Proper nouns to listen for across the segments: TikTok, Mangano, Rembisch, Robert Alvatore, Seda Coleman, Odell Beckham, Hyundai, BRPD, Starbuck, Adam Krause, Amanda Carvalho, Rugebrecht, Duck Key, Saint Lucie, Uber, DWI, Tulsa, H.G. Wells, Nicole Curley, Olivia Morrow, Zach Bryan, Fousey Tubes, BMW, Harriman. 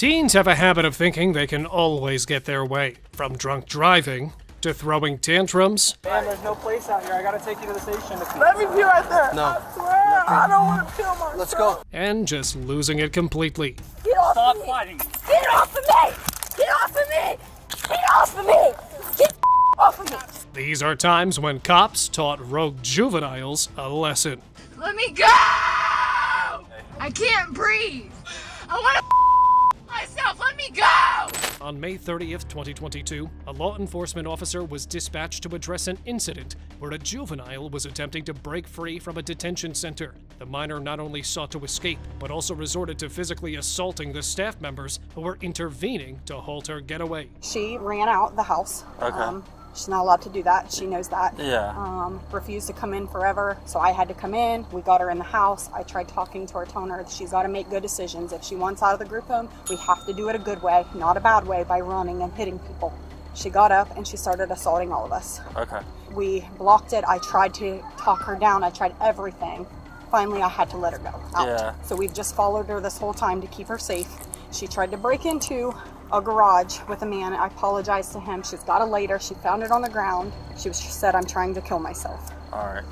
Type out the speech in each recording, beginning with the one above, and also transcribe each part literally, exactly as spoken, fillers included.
Teens have a habit of thinking they can always get their way, from drunk driving to throwing tantrums. Man, there's no place out here. I gotta take you to the station. Let me be right there. No. I swear, I don't want to kill myself. Let's go. And just losing it completely. Get off Stop of me. Fighting. Get off of me. Get off of me. Get off of me. Get off of me. These are times when cops taught rogue juveniles a lesson. Let me go. I can't breathe. I want to. Let me go! On May thirtieth, twenty twenty-two, a law enforcement officer was dispatched to address an incident where a juvenile was attempting to break free from a detention center. The minor not only sought to escape, but also resorted to physically assaulting the staff members who were intervening to halt her getaway. She ran out the house. Okay. Um, She's not allowed to do that. She knows that. Yeah. Um, refused to come in forever, so I had to come in. We got her in the house. I tried talking to her, telling her she's got to make good decisions. If she wants out of the group home, we have to do it a good way, not a bad way, by running and hitting people. She got up and she started assaulting all of us. Okay. We blocked it. I tried to talk her down. I tried everything. Finally, I had to let her go out. Yeah. So we've just followed her this whole time to keep her safe. She tried to break into a garage with a man. I apologized to him. She's got a lighter. She found it on the ground. She was, she said, I'm trying to kill myself. All right.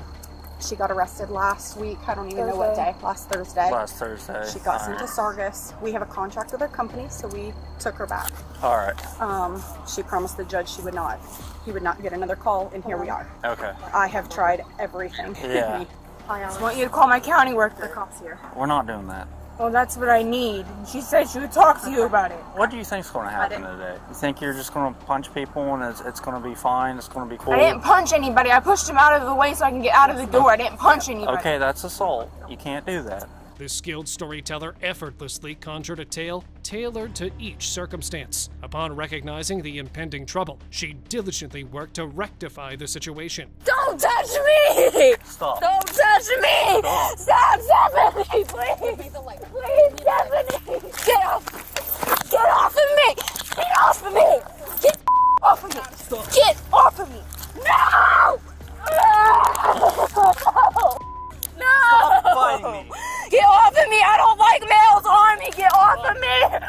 She got arrested last week. I don't even Thursday. know what day. Last Thursday. Last Thursday. She got All sent right. to Sargas. We have a contract with her company, so we took her back. All right. Um, she promised the judge she would not, he would not get another call, and here we are. Okay. I have tried everything. Yeah. I just want you to call my county worker. The cops here. We're not doing that. Well, that's what I need. She said she would talk to you about it. What do you think's going to happen today? You think you're just going to punch people and it's, it's going to be fine? It's going to be cool? I didn't punch anybody. I pushed them out of the way so I can get out of the door. I didn't punch anybody. Okay, that's assault. You can't do that. This skilled storyteller effortlessly conjured a tale tailored to each circumstance. Upon recognizing the impending trouble, she diligently worked to rectify the situation. Don't touch me! Stop. Don't touch me! Stop, Stop Stephanie, please! Please, Stephanie! Get off! Get off of me! Get off of me! Get off of me! Stop. Get off of me! No! No! No! Stop fighting me! Get off of me! I don't like males on me! Get off Stop. of me!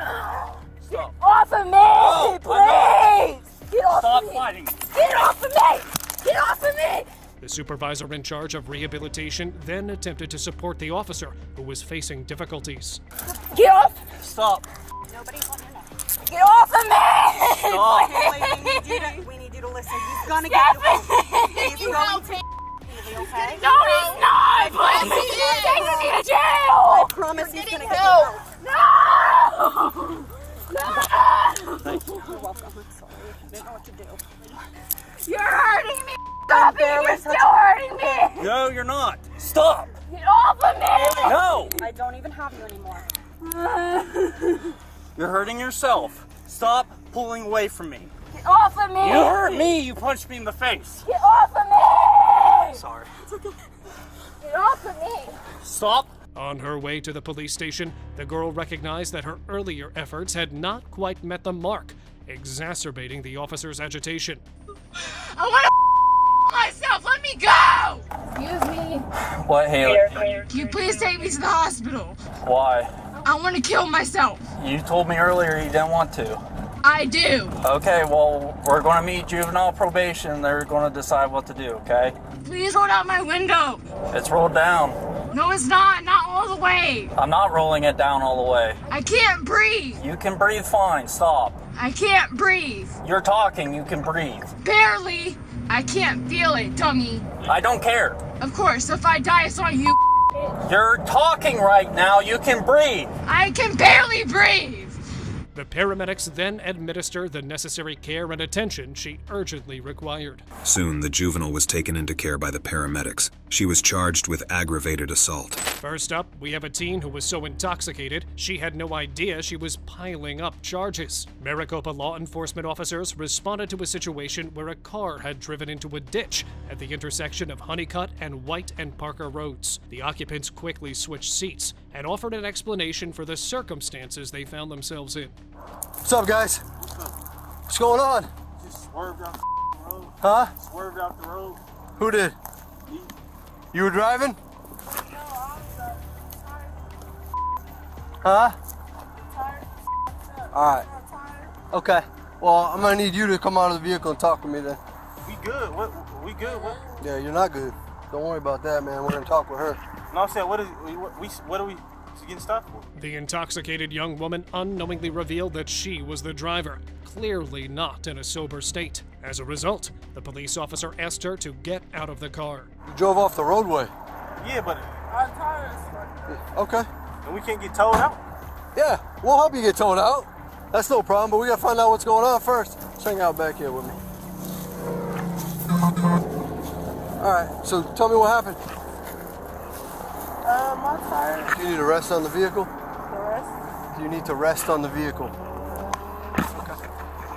Stop. Get off of me! Oh, please! Get off Stop of me! Fighting. Get off of me! Get off of me! The supervisor in charge of rehabilitation then attempted to support the officer who was facing difficulties. Get off! Stop! Nobody's on your neck. Get off of me! Stop! Please. We, need you to, we need you to listen. He's gonna Stop get you. He's you going to. Okay? No, he's not! Please! He's taking me to jail! I promise he's gonna go! No! No! You're welcome. I'm sorry. I didn't know what to do. You're hurting me! Stop it! You're still hurting me! No, you're not! Stop! Get off of me! No! I don't even have you anymore. You're hurting yourself. Stop pulling away from me. Get off of me! You hurt me! You punched me in the face! Get off of me! Sorry. It's okay. Get off of me! Stop! On her way to the police station, the girl recognized that her earlier efforts had not quite met the mark, exacerbating the officer's agitation. I want to myself! Let me go! Excuse me. What, Haley? Can you please take me to the hospital? Why? I want to kill myself. You told me earlier you didn't want to. I do. Okay, well, we're going to meet juvenile probation. They're going to decide what to do, okay? Please roll out my window. It's rolled down. No, it's not. Not all the way. I'm not rolling it down all the way. I can't breathe. You can breathe fine. Stop. I can't breathe. You're talking. You can breathe. Barely. I can't feel it, dummy. I don't care. Of course. If I die, it's on you. You're talking right now. You can breathe. I can barely breathe. The paramedics then administer the necessary care and attention she urgently required. Soon, the juvenile was taken into care by the paramedics. She was charged with aggravated assault. First up, we have a teen who was so intoxicated, she had no idea she was piling up charges. Maricopa law enforcement officers responded to a situation where a car had driven into a ditch at the intersection of Honeycutt and White and Parker Roads. The occupants quickly switched seats and offered an explanation for the circumstances they found themselves in. What's up, guys? What's up? What's going on? Just swerved out the road. Huh? Swerved out the road. Who did? Me. You were driving? No, I was uh, tired. Huh? I'm tired. All right. Okay. Well, I'm gonna need you to come out of the vehicle and talk with me then. We good. What? We good. What? Yeah, you're not good. Don't worry about that, man. We're gonna talk with her. No, I'm saying, what is we? What are we getting stopped for? The intoxicated young woman unknowingly revealed that she was the driver, clearly not in a sober state. As a result, the police officer asked her to get out of the car. You drove off the roadway. Yeah, but our tires. Okay. And we can't get towed out. Yeah, we'll help you get towed out. That's no problem, but we gotta find out what's going on first. Let's hang out back here with me. Alright, so tell me what happened. Uh, my tires. Do you need to rest on the vehicle? Rest? Do you need to rest on the vehicle? Okay.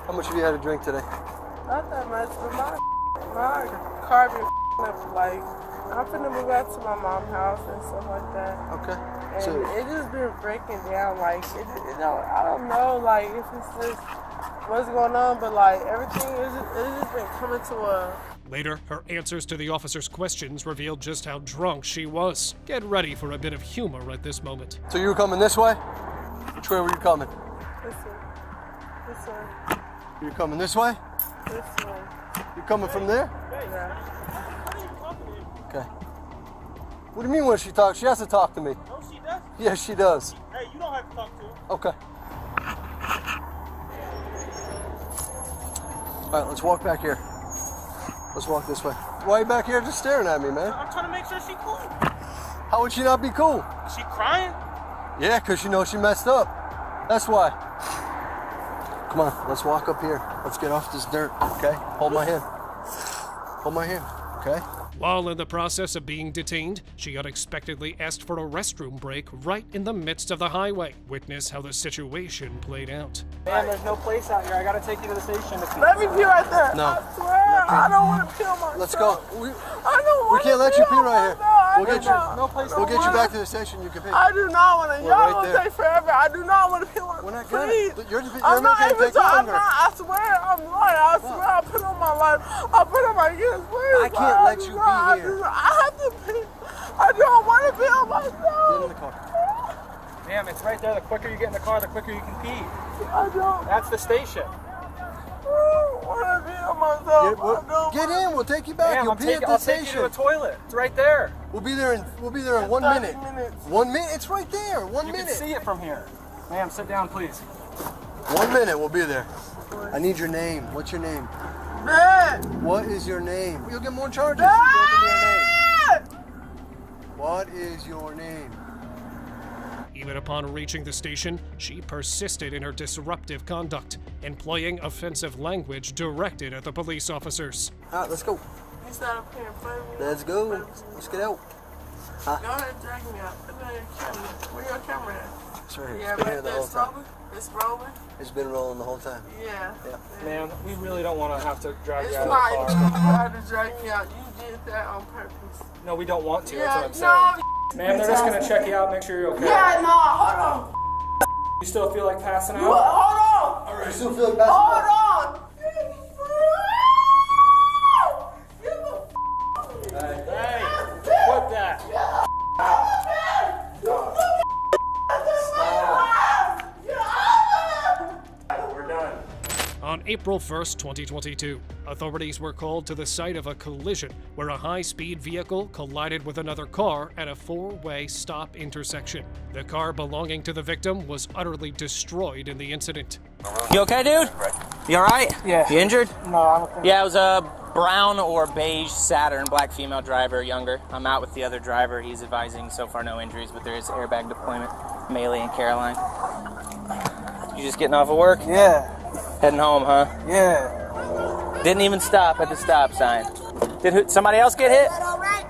How much have you had to drink today? Not that much, but my, my car been up like, I'm finna move out to my mom's house and stuff like that. Okay. And so, it just been breaking down, like, it, it don't, I don't know, like, if it's just what's going on, but, like, everything, is just, it's just been coming to a... Later, her answers to the officer's questions revealed just how drunk she was. Get ready for a bit of humor at this moment. So you were coming this way? Which way were you coming? This way. This way. You were coming this way? This way. You coming from there? Yeah. Okay. What do you mean when she talks? She has to talk to me. Yes, she does. Hey, you don't have to talk to her. Okay. All right, let's walk back here. Let's walk this way. Why are you back here just staring at me, man? I'm trying to make sure she's cool. How would she not be cool? Is she crying? Yeah, because she knows she messed up. That's why. Come on, let's walk up here. Let's get off this dirt, okay? Hold my hand. Hold my hand, okay? While in the process of being detained, she unexpectedly asked for a restroom break right in the midst of the highway. Witness how the situation played out. Man, there's no place out here. I gotta take you to the station. To let me pee right there. No. I swear, I don't want to pee on myself. Let's go. We, I don't want to pee on myself. We can't let you pee right here. We'll get you. No place. We'll get you back to the station. You can pee. I do not want to. Y'all will take forever. I do not want to pee on myself. We're not gonna. You're, you're I'm not, not even. Take I'm not. I swear, I'm lying. I swear, I put on my life. I put on my years. Please. I can't let you. I, just, I have to pee. I don't want to pee on myself. Get in the car. Damn, it's right there. The quicker you get in the car, the quicker you can pee. I don't. That's the station. I don't want to pee on myself. Get, get in. We'll take you back. Damn, You'll I'm pee take, at the I'll station. Take you to the toilet. It's right there. We'll be there in. We'll be there in one minute. Minutes. One minute. It's right there. One you minute. You can see it from here. Ma'am, sit down, please. One minute. We'll be there. I need your name. What's your name? Man. What is your name? You'll get more charges. You name. What is your name? Even upon reaching the station, she persisted in her disruptive conduct, employing offensive language directed at the police officers. All right, let's go. He's not up here in front of me. Let's go. Let's get out. Huh? Go ahead and drag me out. Where your camera at? Sorry, yeah, it's been right there the whole time. It's rolling. It's been rolling the whole time. Yeah. yeah. Man, we really don't want to have to drag it's you out of the car. It's not to drag you out. You did that on purpose. No, we don't want to. Yeah, that's what I'm saying. No, man, they're just going to check you out and make sure you're okay. Yeah, no, hold on. You still feel like passing out? What? Hold on. All right, you still feel like passing hold out? Hold on. On April first, twenty twenty-two, authorities were called to the site of a collision where a high-speed vehicle collided with another car at a four-way stop intersection. The car belonging to the victim was utterly destroyed in the incident. You okay, dude? You all right? Yeah. You injured? No, I don't think. Yeah, it was a brown or beige Saturn, black female driver, younger. I'm out with the other driver. He's advising so far no injuries, but there is airbag deployment, Maley and Caroline. You just getting off of work? Yeah. Heading home, huh? Yeah. Didn't even stop at the stop sign. Did who, somebody else get hit?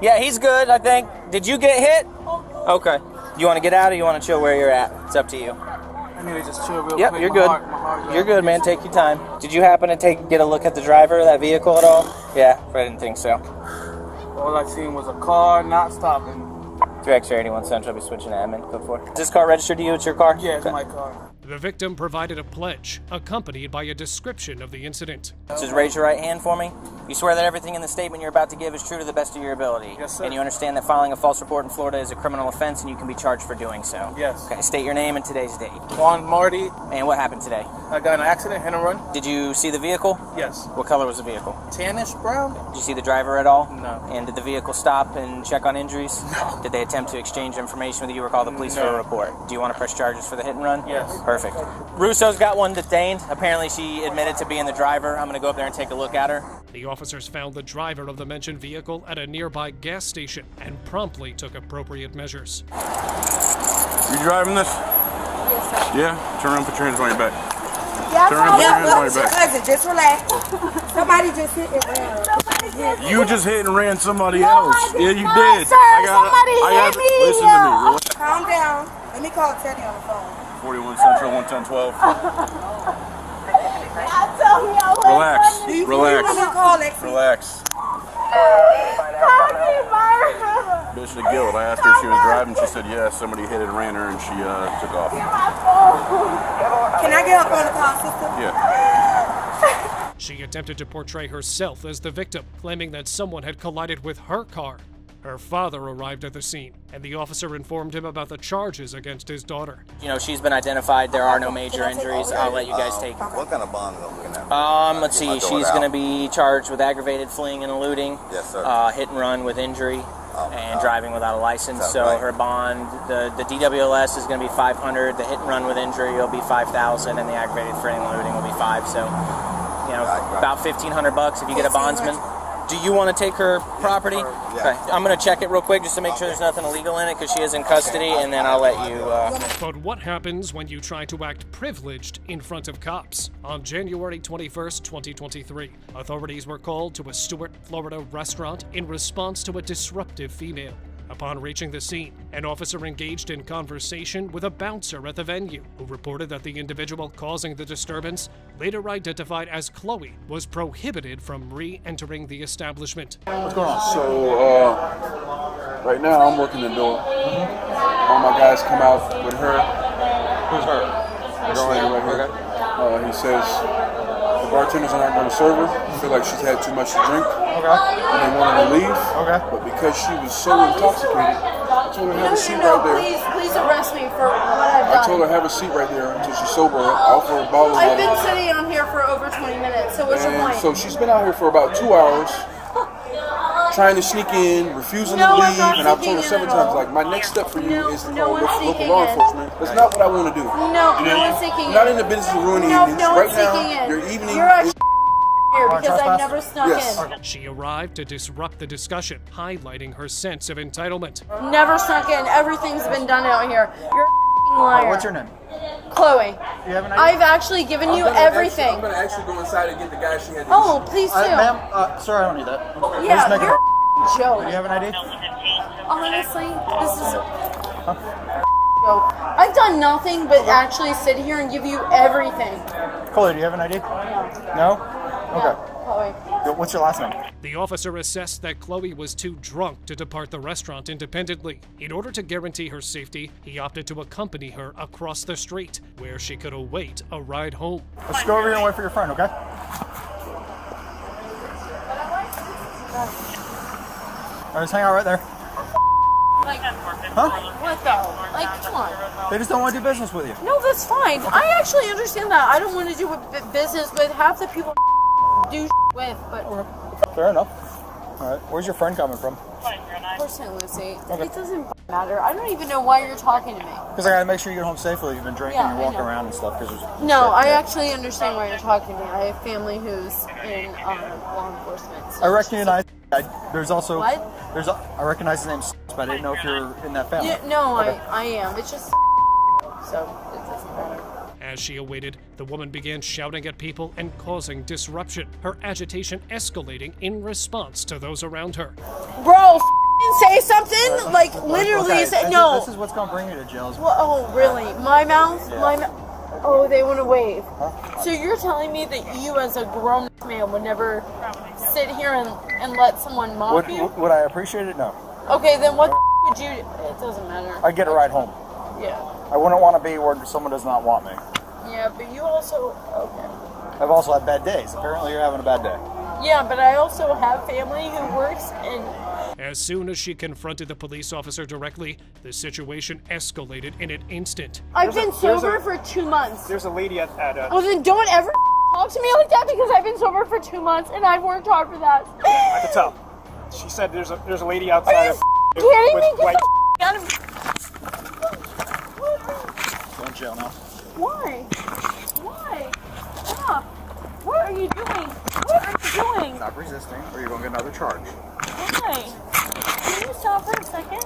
Yeah, he's good, I think. Did you get hit? Okay. You want to get out or you want to chill where you're at? It's up to you. I need to just chill real yep, quick. Yep, you're good. My heart, my heart, you're good, man. Take your time. Did you happen to take get a look at the driver of that vehicle at all? Yeah, I didn't think so. All I seen was a car not stopping. three X eighty-one Central, I'll be switching to admin. Code four. Is this car registered to you? It's your car? Yeah, it's okay. My car. The victim provided a pledge, accompanied by a description of the incident. Just raise your right hand for me. You swear that everything in the statement you're about to give is true to the best of your ability. Yes, sir. And you understand that filing a false report in Florida is a criminal offense and you can be charged for doing so. Yes. Okay, state your name and today's date. Juan Marty. And what happened today? I got in an accident, hit and run. Did you see the vehicle? Yes. What color was the vehicle? Tannish brown. Did you see the driver at all? No. And did the vehicle stop and check on injuries? No. Did they attempt to exchange information with you or call the police no. for a report? Do you want to press charges for the hit and run? Yes. Perfect. Russo's got one detained. Apparently she admitted to being the driver. I'm going to go up there and take a look at her. The officers found the driver of the mentioned vehicle at a nearby gas station and promptly took appropriate measures. You driving this? Yes, sir. Yeah? Turn around, put your hands on your back. Yeah, turn around, put your hands on your back. Cousin, just relax. Somebody just hit and ran. Somebody just you hit. just hit and ran somebody no, else. I yeah, you not, did. Sir. I gotta, somebody I gotta, hit me. Listen yeah. to me. Relax. Calm down. Let me call Teddy on the phone. forty-one Central, one ten twelve. Relax, relax, relax. Bitch, the guild. I asked her if she was driving. She said yes. Somebody hit and ran her, and she uh, took off. Can I get up on the call system? Yeah. She attempted to portray herself as the victim, claiming that someone had collided with her car. Her father arrived at the scene, and the officer informed him about the charges against his daughter. You know, she's been identified. There are no major injuries. I'll let you guys take it. Um, what kind of bond are we looking at? Um, let's see. She's going to be charged with aggravated fleeing and eluding, yes, sir. Uh, hit and run with injury, um, and um, driving without a license. So right. her bond, the, the D W L S is going to be five hundred. The hit and run with injury will be five thousand, and the aggravated fleeing and eluding will be five. So, you know, right, about right. fifteen hundred bucks if you get a bondsman. Do you want to take her property? Yeah. Okay. I'm going to check it real quick just to make sure there's nothing illegal in it because she is in custody, and then I'll let you... Uh... But what happens when you try to act privileged in front of cops? On January twenty-first, twenty twenty-three, authorities were called to a Stuart, Florida restaurant in response to a disruptive female. Upon reaching the scene, an officer engaged in conversation with a bouncer at the venue, who reported that the individual causing the disturbance, later identified as Chloe, was prohibited from re-entering the establishment. What's going on? So, uh, right now I'm working the door. Mm-hmm. All my guys come out with her. Who's her? The girl right here. Okay. Uh, he says, the bartenders are not going to serve her. I feel like she's had too much to drink. Okay. And they wanted to leave. Okay. But because she was so oh, intoxicated, I told her, have no, a seat no, right there. Please, please arrest me for what I've done. I told her, have a seat right there until she's sober. I offered her a bottle of water. I've been sitting on here for over twenty minutes, so what's and your point? So she's been out here for about two hours, trying to sneak in, refusing no, to leave, and I've told her several times, like, my next step for you no, is to call no local, local law enforcement. That's not what I want to do. No, you no one's seeking in. Not in the business of ruining no, evenings. No right now, in. your evening You're is... because I've never snuck yes. in. She arrived to disrupt the discussion, highlighting her sense of entitlement. Never snuck in. Everything's been done out here. You're a liar. What's your name? Chloe. You have an idea? I've actually given I'm you gonna everything. Actually, I'm going to actually go inside and get the guy she had to Oh, use. please do. Uh, Ma'am, uh, sorry, I don't need that. Okay. Yeah, you're a, a joke. Do you have an I D? Honestly, this is a huh? joke. I've done nothing but actually sit here and give you everything. Chloe, do you have an I D? No. No? Okay. Chloe. What's your last name? The officer assessed that Chloe was too drunk to depart the restaurant independently. In order to guarantee her safety, he opted to accompany her across the street, where she could await a ride home. Let's go over here and wait for your friend, okay? All right, just hang out right there. Like, huh? What though? Like, come on. They just don't want to do business with you. No, that's fine. Okay. I actually understand that. I don't want to do business with half the people do with, but... Fair enough. Alright, where's your friend coming from? We're Saint Lucie. Okay. It doesn't matter. I don't even know why you're talking to me. Because I gotta make sure you get home safely. You've been drinking yeah, and walking around and stuff. Cause there's no, I there. actually understand why you're talking to me. I have family who's in um, law enforcement. So I recognize... I, there's also... What? There's a, I recognize his name, but I didn't know if you're in that family. Yeah, no, okay. I, I am. It's just... So, it doesn't matter. As she awaited, the woman began shouting at people and causing disruption, her agitation escalating in response to those around her. Bro, f***ing say something? Like, literally, okay, say, no. This is what's going to bring you to jail. Well, oh, really? My mouth? Yeah. My mouth? Oh, they want to wave. Huh? So you're telling me that you, as a grown man, would never sit here and, and let someone mock would, you? Would I appreciate it? No. Okay, then what the f*** would you do? It doesn't matter. I'd get a ride home. Yeah. I wouldn't want to be where someone does not want me. Yeah, but you also... Okay. I've also had bad days. Apparently you're having a bad day. Yeah, but I also have family who works in... As soon as she confronted the police officer directly, the situation escalated in an instant. I've there's been a, sober a, for two months. There's a lady at... at a... Oh, then don't ever talk to me like that, because I've been sober for two months and I've worked hard for that. I could tell. She said there's a, there's a lady outside... Are you of kidding with me? Get the out of... Go in jail now. Why? Why? Yeah. What are you doing? What are you doing? Stop resisting, or you're going to get another charge. Why? Can you stop for a second?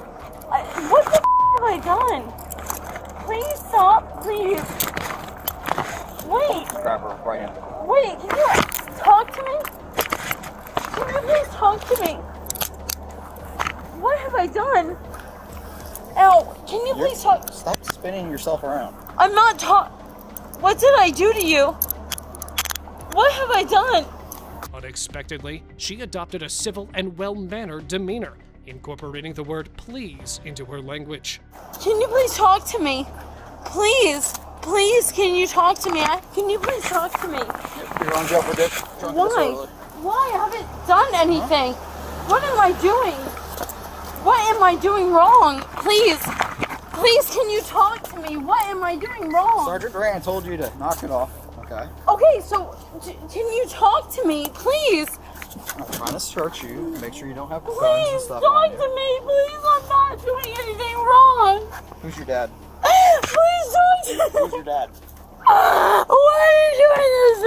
I, what the f*** have I done? Please stop, please. Wait. Grab her right in. Wait, can you talk to me? Can you please talk to me? What have I done? Ow, can you you're, please talk? Stop spinning yourself around. I'm not talking. What did I do to you? What have I done? Unexpectedly, she adopted a civil and well-mannered demeanor, incorporating the word please into her language. Can you please talk to me? Please, please, can you talk to me? Can you please talk to me? You're on jail for this. Why? Why? I haven't done anything. Huh? What am I doing? What am I doing wrong? Please, please, can you talk to me? What am I doing wrong? Sergeant Grant told you to knock it off. Okay. Okay, so can you talk to me, please? I'm trying to search you. Make sure you don't have please guns and stuff. Please talk to me, please. I'm not doing anything wrong. Who's your dad? Please talk to me. Who's your dad? Why are you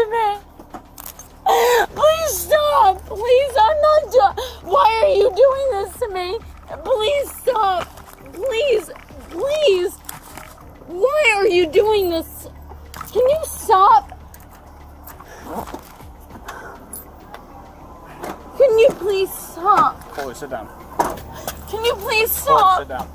doing this to me? Please stop. Please, I'm not done. Why are you doing this to me? Please stop. Please, please. Why are you doing this? Can you stop? Can you please stop? Chloe, sit down. Can you please stop? Chloe, sit down.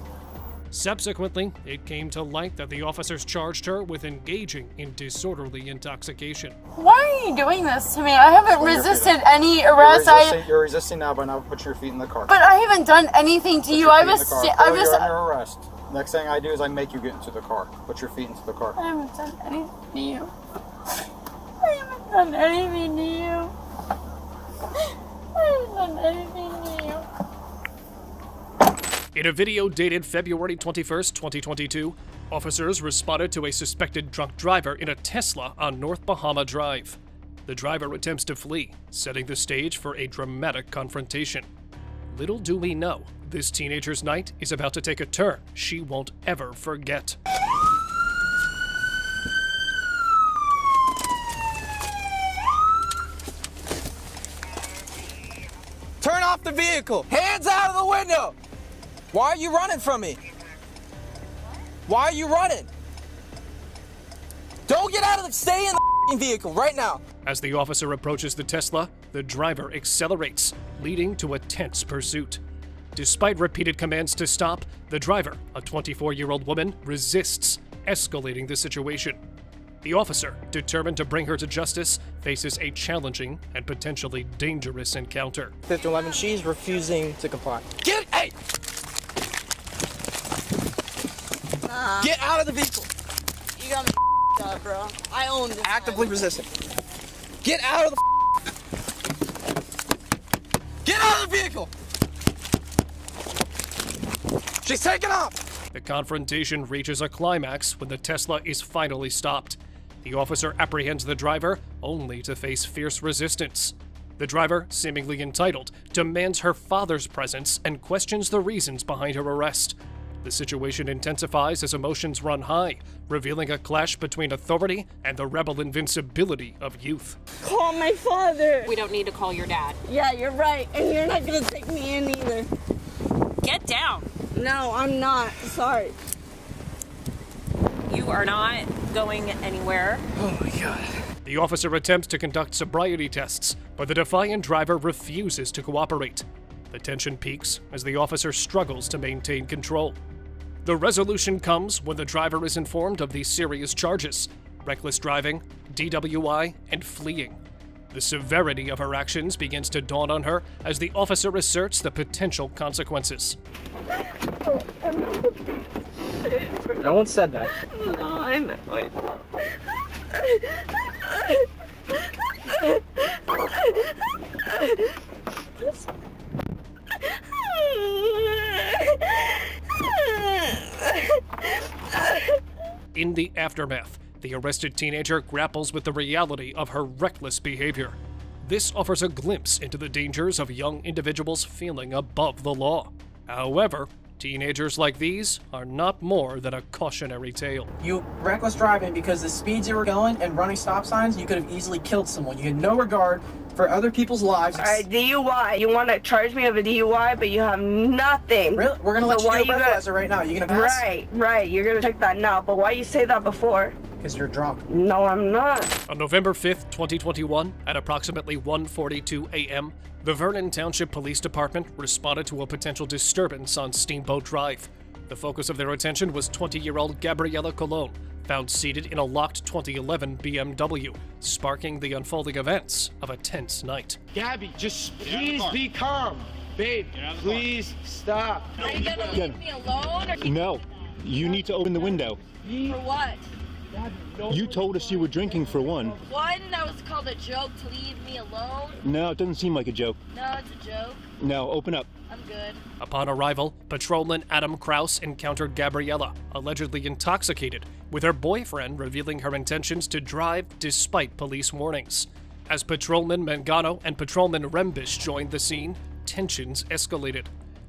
Subsequently, it came to light that the officers charged her with engaging in disorderly intoxication. Why are you doing this to me? I haven't Put resisted any arrest. You're resisting, you're resisting now, but now put your feet in the car. But I haven't done anything to put you. I was. Chloe, I was. You're under arrest. Next thing I do is I make you get into the car. Put your feet into the car. I haven't done anything to you. I haven't done anything to you. I haven't done anything to you. In a video dated February twenty-first, twenty twenty-two, officers responded to a suspected drunk driver in a Tesla on North Bahama Drive. The driver attempts to flee, setting the stage for a dramatic confrontation. Little do we know, this teenager's night is about to take a turn she won't ever forget. Turn off the vehicle! Hands out of the window! Why are you running from me? Why are you running? Don't get out of the... Stay in the vehicle right now! As the officer approaches the Tesla, the driver accelerates, leading to a tense pursuit. Despite repeated commands to stop, the driver, a twenty-four-year-old woman, resists, escalating the situation. The officer, determined to bring her to justice, faces a challenging and potentially dangerous encounter. fifth and eleven, she's refusing to comply. Get, hey! Nah. Get out of the vehicle! You got me f***ed up, bro. I own this. Actively resisting. Get out of the Get out of the vehicle! She's taking off! The confrontation reaches a climax when the Tesla is finally stopped. The officer apprehends the driver, only to face fierce resistance. The driver, seemingly entitled, demands her father's presence and questions the reasons behind her arrest. The situation intensifies as emotions run high, revealing a clash between authority and the rebel invincibility of youth. Call my father! We don't need to call your dad. Yeah, you're right, and you're not gonna take me in either. Get down! No, I'm not. Sorry. You are not going anywhere. Oh my god. The officer attempts to conduct sobriety tests, but the defiant driver refuses to cooperate. The tension peaks as the officer struggles to maintain control. The resolution comes when the driver is informed of the serious charges: reckless driving, D W I, and fleeing. The severity of her actions begins to dawn on her as the officer asserts the potential consequences. it. No one said that. No, I know it. In the aftermath, the arrested teenager grapples with the reality of her reckless behavior. This offers a glimpse into the dangers of young individuals feeling above the law. However, teenagers like these are not more than a cautionary tale. You reckless driving because the speeds you were going and running stop signs, you could have easily killed someone. You had no regard for other people's lives. All right, D U I. You want to charge me of a D U I, but you have nothing. Really? We're going to let so you do a breathalyzer right now. You're going to pass? Right, right. You're going to check that now. But why you say that before? Because you're drunk. No, I'm not. On November fifth, twenty twenty-one, at approximately one forty-two a m, the Vernon Township Police Department responded to a potential disturbance on Steamboat Drive. The focus of their attention was twenty-year-old Gabriella Colon, found seated in a locked twenty eleven B M W, sparking the unfolding events of a tense night. Gabby, just please be calm. Babe, please stop. Are you gonna leave me alone? Or no, you need to open the window. For what? You told us you were drinking for one. One, that was called a joke to leave me alone. No, it doesn't seem like a joke. No, it's a joke. No, open up. I'm good. Upon arrival, patrolman Adam Krause encountered Gabriella, allegedly intoxicated, with her boyfriend revealing her intentions to drive despite police warnings. As patrolman Mangano and patrolman Rembisch joined the scene, tensions escalated.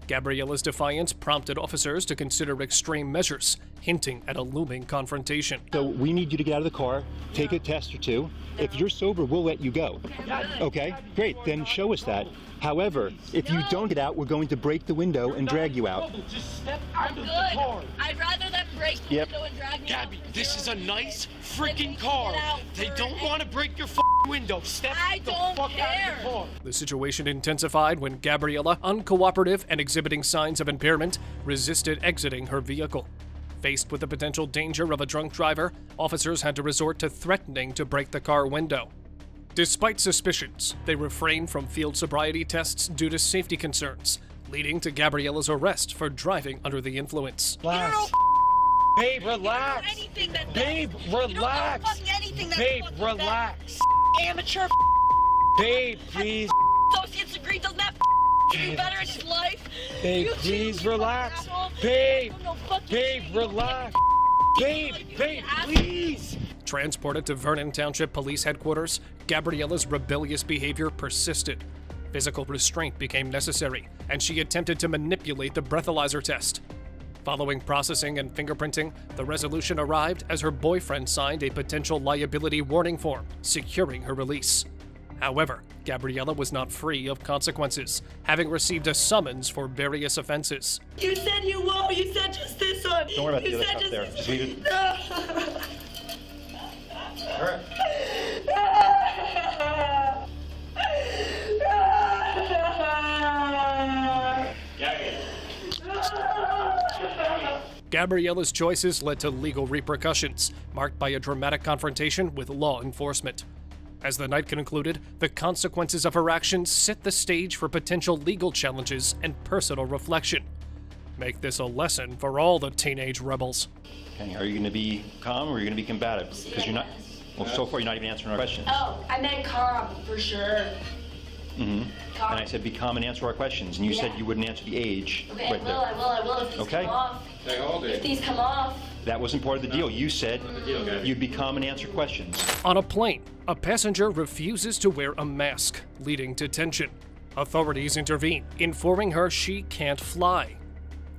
Gabriella's defiance prompted officers to consider extreme measures, hinting at a looming confrontation. So we need you to get out of the car, take yeah. a test or two. No. If you're sober, we'll let you go. Okay, okay. Great, then show us that. However, if no. you don't get out, we're going to break the window you're and drag you out. Just step out I'm of good. The car. I'd rather them break the yep. window and drag me Gabby, out. Gabby, this is a nice freaking car. They don't want to break your f window. Step I the don't fuck care. Out of the car. The situation intensified when Gabriella, uncooperative and exhibiting signs of impairment, resisted exiting her vehicle. Faced with the potential danger of a drunk driver, officers had to resort to threatening to break the car window. Despite suspicions, they refrained from field sobriety tests due to safety concerns, leading to Gabriella's arrest for driving under the influence. Relax. Babe, relax. Babe, relax. Babe, relax. Amateur. Babe, please. Associate's degree does not be better in his life. Babe, please relax. Babe, babe, relax. Babe, babe, please. Transported to Vernon Township Police Headquarters, Gabriella's rebellious behavior persisted. Physical restraint became necessary, and she attempted to manipulate the breathalyzer test. Following processing and fingerprinting, the resolution arrived as her boyfriend signed a potential liability warning form, securing her release. However, Gabriella was not free of consequences, having received a summons for various offenses. You said you won't. You said just this one. Don't worry about you the other stuff there. She no. All right. Gabriella's choices led to legal repercussions, marked by a dramatic confrontation with law enforcement. As the night concluded, the consequences of her actions set the stage for potential legal challenges and personal reflection. Make this a lesson for all the teenage rebels. Okay, are you going to be calm or are you going to be combative? Because you're not. Well, so far you're not even answering our questions. Oh, I meant calm for sure. Mm-hmm. Calm. And I said be calm and answer our questions, and you yeah. said you wouldn't answer the age. Okay, right I will. There. I will. I will. If these okay. come off. They all do. If these come off. That wasn't part of the deal. You said you'd be calm and answer questions. On a plane, a passenger refuses to wear a mask, leading to tension. Authorities intervene, informing her she can't fly.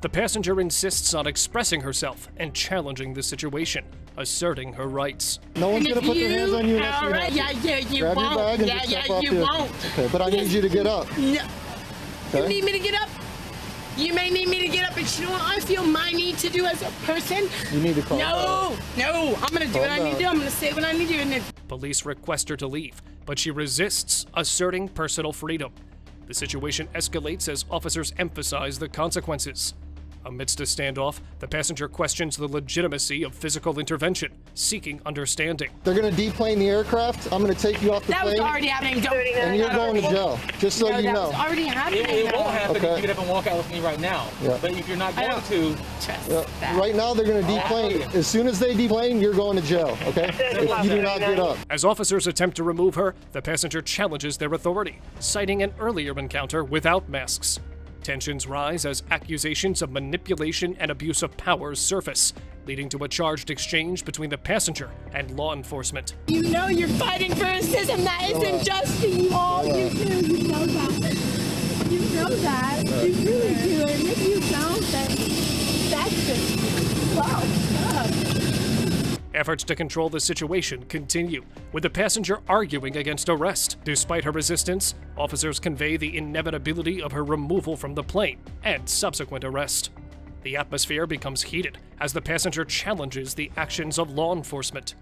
The passenger insists on expressing herself and challenging the situation, asserting her rights. No one's going to put their hands on you unless you right. yeah, yeah, you grab won't. your bag and yeah, just yeah, step you off won't. Okay, but I need you to get up. No. Okay. You need me to get up? You may need me to get up, but you know what I feel my need to do as a person? You need to call. No, no, I'm going to do what I need to do. I'm going to say what I need to do. And then police request her to leave, but she resists, asserting personal freedom. The situation escalates as officers emphasize the consequences. Amidst a standoff, the passenger questions the legitimacy of physical intervention, seeking understanding. They're going to deplane the aircraft. I'm going to take you off the that plane. That was already happening. Don't, and you're going to jail, just so no, you that know. That was already happening. It, it won't happen okay. if you get up and walk out with me right now. Yeah. But if you're not going to, trust yeah. that. Right now, they're going to deplane. As soon as they deplane, you're going to jail, okay? If you do not get up. As officers attempt to remove her, the passenger challenges their authority, citing an earlier encounter without masks. Tensions rise as accusations of manipulation and abuse of power surface, leading to a charged exchange between the passenger and law enforcement. You know you're fighting for a system that isn't just for you all. You do, you know that. You know that. You really do. And if you don't, then that's just fucked up. Efforts to control the situation continue, with the passenger arguing against arrest. Despite her resistance, officers convey the inevitability of her removal from the plane and subsequent arrest. The atmosphere becomes heated as the passenger challenges the actions of law enforcement.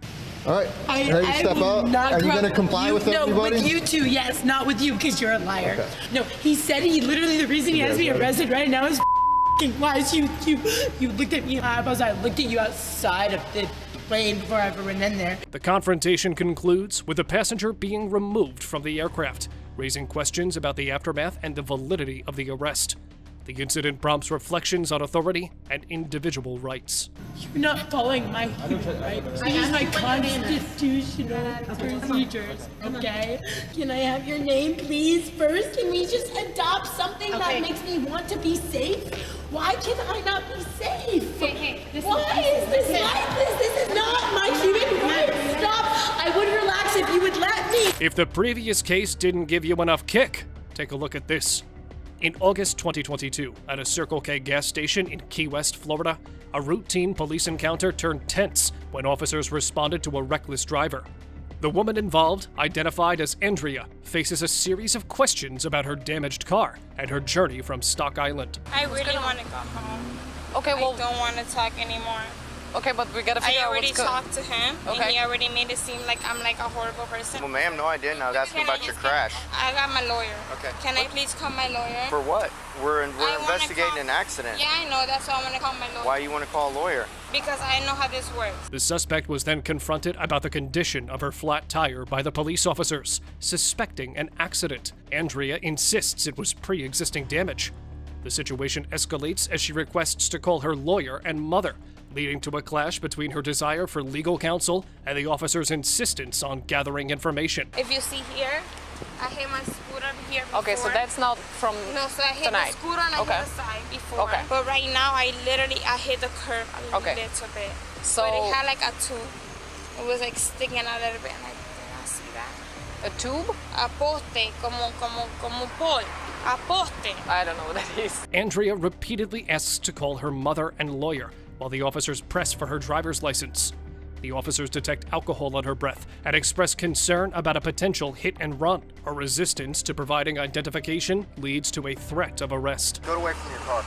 All right, I, you I step out. Are you going to comply you, with no, everybody? No, with you two, yes, not with you, because you're a liar. Okay. No, he said he literally, the reason he yeah, has me arrested right now is f***ing lies. You, you, you looked at me I was I looked at you outside of the plane before I ever went in there. The confrontation concludes with the passenger being removed from the aircraft, raising questions about the aftermath and the validity of the arrest. The incident prompts reflections on authority and individual rights. You're not following my human rights. These are my constitutional procedures, okay? Can I have your name, please, first? Can we just adopt something okay. that makes me want to be safe? Why can I not be safe? Hey, hey, this Why is, is this, this like this? This is not my human rights. Stop. I would relax if you would let me. If the previous case didn't give you enough kick, take a look at this. In August twenty twenty-two, at a Circle K gas station in Key West, Florida, a routine police encounter turned tense when officers responded to a reckless driver. The woman involved, identified as Andrea, faces a series of questions about her damaged car and her journey from Stock Island. I really want to go home. Okay, well, I don't want to talk anymore. Okay, but we gotta figure out what's good. I already talked to him, okay. and he already made it seem like I'm like a horrible person. Well, ma'am, no, I didn't. I was asking about your crash. I got my lawyer. Okay. Can I please call my lawyer? For what? We're we're investigating an accident. Yeah, I know. That's why I want to call my lawyer. Why you want to call a lawyer? Because I know how this works. The suspect was then confronted about the condition of her flat tire by the police officers, suspecting an accident. Andrea insists it was pre-existing damage. The situation escalates as she requests to call her lawyer and mother, leading to a clash between her desire for legal counsel and the officer's insistence on gathering information. If you see here, I hit my scooter here before. Okay, so that's not from tonight? No, so I hit tonight. my scooter on okay. the side before. Okay. But right now, I literally, I hit the curb a okay. little bit. So but it had like a tube. It was like sticking out a little bit, and I did not see that. A tube? A poste, como, como, como pole. A poste. I don't know what that is. Andrea repeatedly asks to call her mother and lawyer, while the officers press for her driver's license. The officers detect alcohol on her breath and express concern about a potential hit and run. Her resistance to providing identification leads to a threat of arrest. Go away from your car.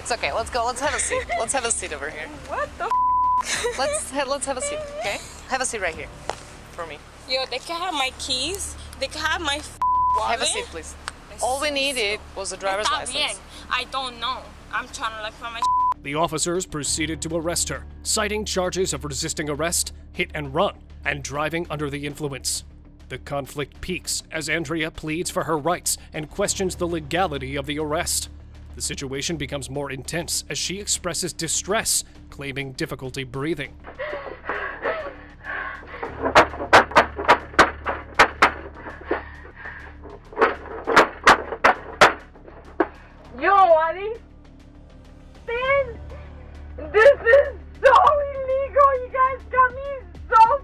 It's okay, let's go, let's have a seat. Let's have a seat over here. What the f***? Let's, ha let's have a seat, okay? Have a seat right here, for me. Yo, they can have my keys, they can have my f***ing wallet. Have a seat, please. All we needed was a driver's license. I don't know. I'm trying to look for my shit. The officers proceeded to arrest her, citing charges of resisting arrest, hit and run, and driving under the influence. The conflict peaks as Andrea pleads for her rights and questions the legality of the arrest. The situation becomes more intense as she expresses distress, claiming difficulty breathing. Yo, Wally! This, this is so illegal, you guys got me so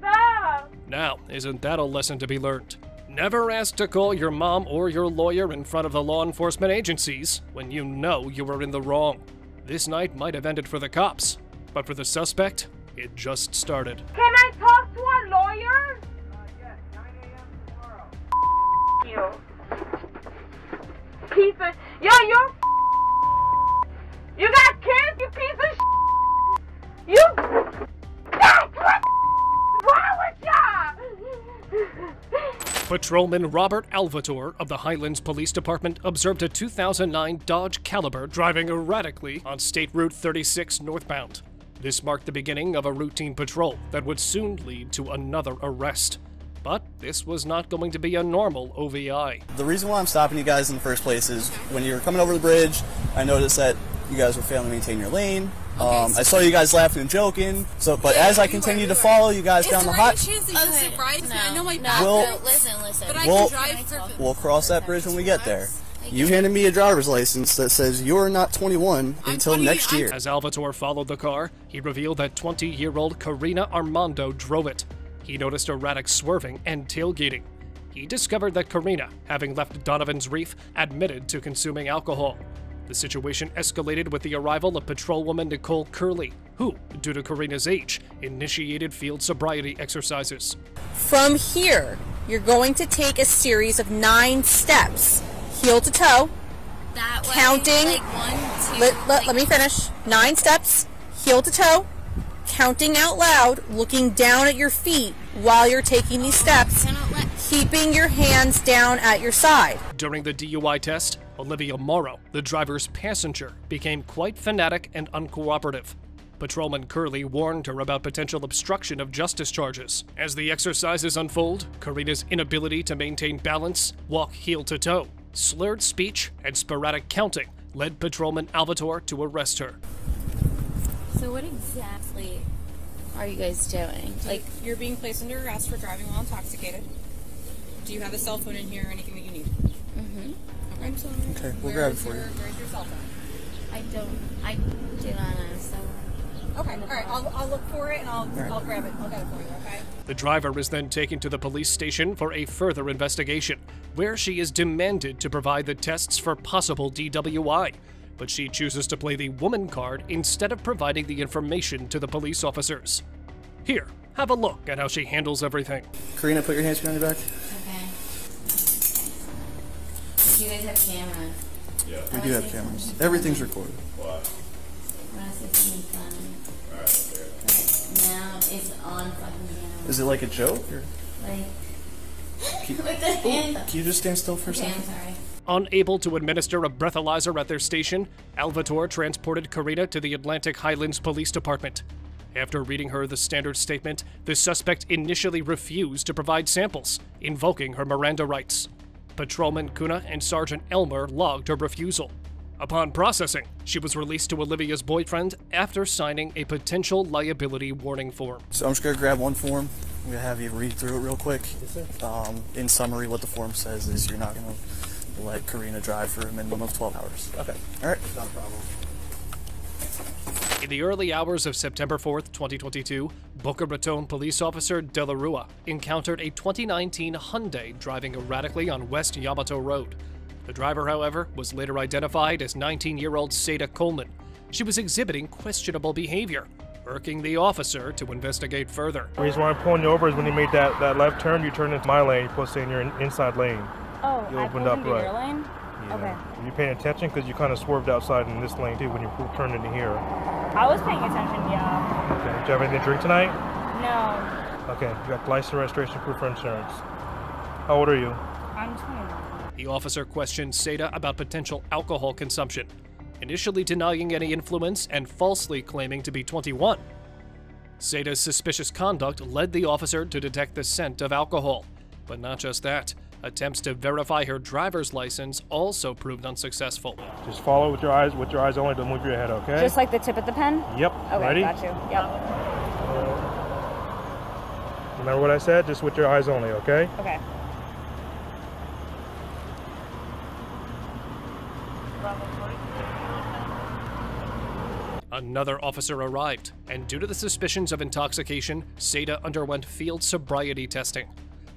sad. Now, isn't that a lesson to be learned? Never ask to call your mom or your lawyer in front of the law enforcement agencies when you know you were in the wrong. This night might have ended for the cops, but for the suspect, it just started. Can I talk to a lawyer? Uh, yes, nine A M tomorrow. F*** you. Piece of... Yo, you're... You got kids, you piece of shit! You... That's what... Why would ya? Patrolman Robert Alvatore of the Highlands Police Department observed a two thousand nine Dodge Caliber driving erratically on State Route thirty-six northbound. This marked the beginning of a routine patrol that would soon lead to another arrest. But this was not going to be a normal O V I. The reason why I'm stopping you guys in the first place is when you were coming over the bridge, I noticed that you guys were failing to maintain your lane. Um, I saw you guys laughing and joking, so but yeah, as I continue to follow you guys down the hot... Is there any chance that you could surprise me? I know my back. No, listen, listen. But I can drive for... We'll cross that bridge when we get there. You handed me a driver's license that says you're not twenty-one until next year. As Alvatore followed the car, he revealed that twenty-year-old Karina Armando drove it. He noticed erratic swerving and tailgating. He discovered that Karina, having left Donovan's Reef, admitted to consuming alcohol. The situation escalated with the arrival of patrolwoman Nicole Curley, who, due to Karina's age, initiated field sobriety exercises. From here, you're going to take a series of nine steps, heel to toe, that way, counting, like one, two, let, let, like let me finish, nine steps, heel to toe, counting out loud, looking down at your feet while you're taking these steps, keeping your hands down at your side. During the D U I test, Olivia Morrow, the driver's passenger, became quite fanatic and uncooperative. Patrolman Curley warned her about potential obstruction of justice charges. As the exercises unfold, Karina's inability to maintain balance, walk heel to toe, slurred speech, and sporadic counting led Patrolman Alvatore to arrest her. So what exactly are you guys doing? Like, you're being placed under arrest for driving while intoxicated. Do you have a cell phone in here or anything that you need? Mm-hmm. Okay, I'm sorry. Okay, we'll grab it for you. Where's your cell phone? I don't, I do not know, so. Okay, all right, I'll, I'll look for it and I'll, right. I'll grab it. I'll get it for you, okay? The driver is then taken to the police station for a further investigation, where she is demanded to provide the tests for possible D W I. But she chooses to play the woman card instead of providing the information to the police officers. Here, have a look at how she handles everything. Karina, put your hands behind your back. Okay. You guys have cameras. Yeah. We do have cameras. Everything's recorded. Why? Now it's on fucking camera. Is it like a joke? Or? Like... Can you, oh, can you just stand still for a second? Okay, I'm sorry. Unable to administer a breathalyzer at their station, Alvatore transported Karina to the Atlantic Highlands Police Department. After reading her the standard statement, the suspect initially refused to provide samples, invoking her Miranda rights. Patrolman Kuna and Sergeant Elmer logged her refusal. Upon processing, she was released to Olivia's boyfriend after signing a potential liability warning form. So I'm just going to grab one form. I'm going to have you read through it real quick. Um, in summary, what the form says is you're not going to let Karina drive for a minimum of twelve hours. Okay. All right. No problem. In the early hours of September fourth, twenty twenty-two, Boca Raton police officer De La Rua encountered a twenty nineteen Hyundai driving erratically on West Yamato Road. The driver, however, was later identified as nineteen-year-old Seda Coleman. She was exhibiting questionable behavior, irking the officer to investigate further. The reason why I'm pulling you over is when you made that, that left turn, you turned into my lane, you're supposed to stay in your in, inside lane. Oh, you opened I up right. Your lane? Yeah. Okay. Were you paying attention? Because you kind of swerved outside in this lane too when you turned into here. I was paying attention, yeah. Okay. Did you have anything to drink tonight? No. Okay. You got license registration proof for insurance. How old are you? I'm twenty-one. The officer questioned Seda about potential alcohol consumption, initially denying any influence and falsely claiming to be twenty-one. Seda's suspicious conduct led the officer to detect the scent of alcohol. But not just that. Attempts to verify her driver's license also proved unsuccessful. Just follow with your eyes, with your eyes only, don't move your head, okay? Just like the tip of the pen? Yep. Okay, ready? Got you. Yep. Remember what I said? Just with your eyes only, okay? Okay. Another officer arrived, and due to the suspicions of intoxication, Seda underwent field sobriety testing.